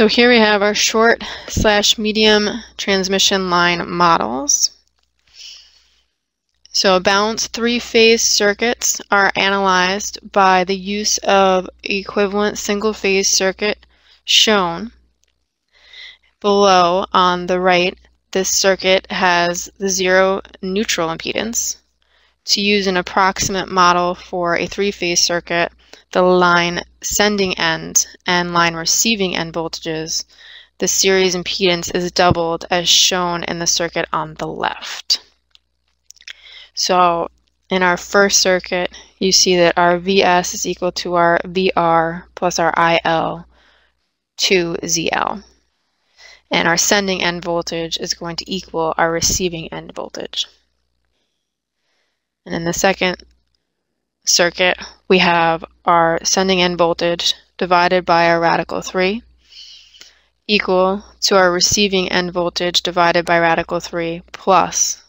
So here we have our short slash medium transmission line models. So balanced three-phase circuits are analyzed by the use of equivalent single-phase circuit shown below on the right. This circuit has the zero neutral impedance. To use an approximate model for a three-phase circuit, the line sending end and line receiving end voltages, the series impedance is doubled as shown in the circuit on the left. So in our first circuit, you see that our Vs is equal to our Vr plus our IL to ZL. And our sending end voltage is going to equal our receiving end voltage. And in the second circuit, we have our sending end voltage divided by our radical 3 equal to our receiving end voltage divided by radical 3 plus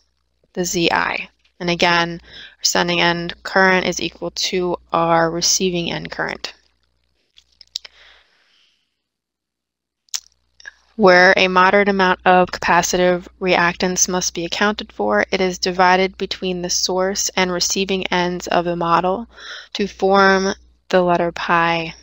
the ZI. And again, our sending end current is equal to our receiving end current. Where a moderate amount of capacitive reactance must be accounted for, it is divided between the source and receiving ends of the model to form the letter pi.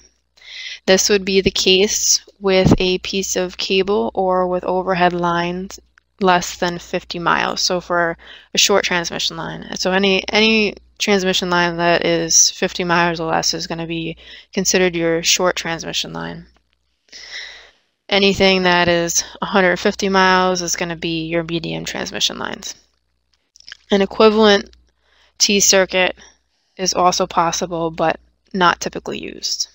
This would be the case with a piece of cable or with overhead lines less than 50 miles, so for a short transmission line. So any transmission line that is 50 miles or less is going to be considered your short transmission line. Anything that is 150 miles is going to be your medium transmission lines. An equivalent T circuit is also possible, but not typically used.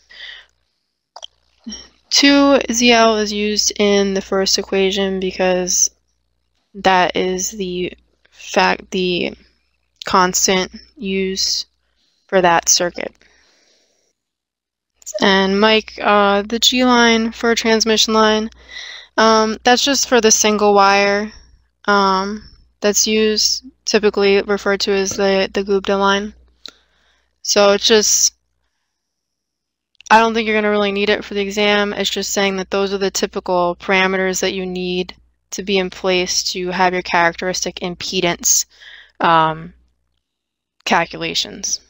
2ZL is used in the first equation because that is the constant used for that circuit. And Mike, the G line for a transmission line, that's just for the single wire that's used, typically referred to as the Gubda line. So it's just, I don't think you're going to really need it for the exam. It's just saying that those are the typical parameters that you need to be in place to have your characteristic impedance calculations.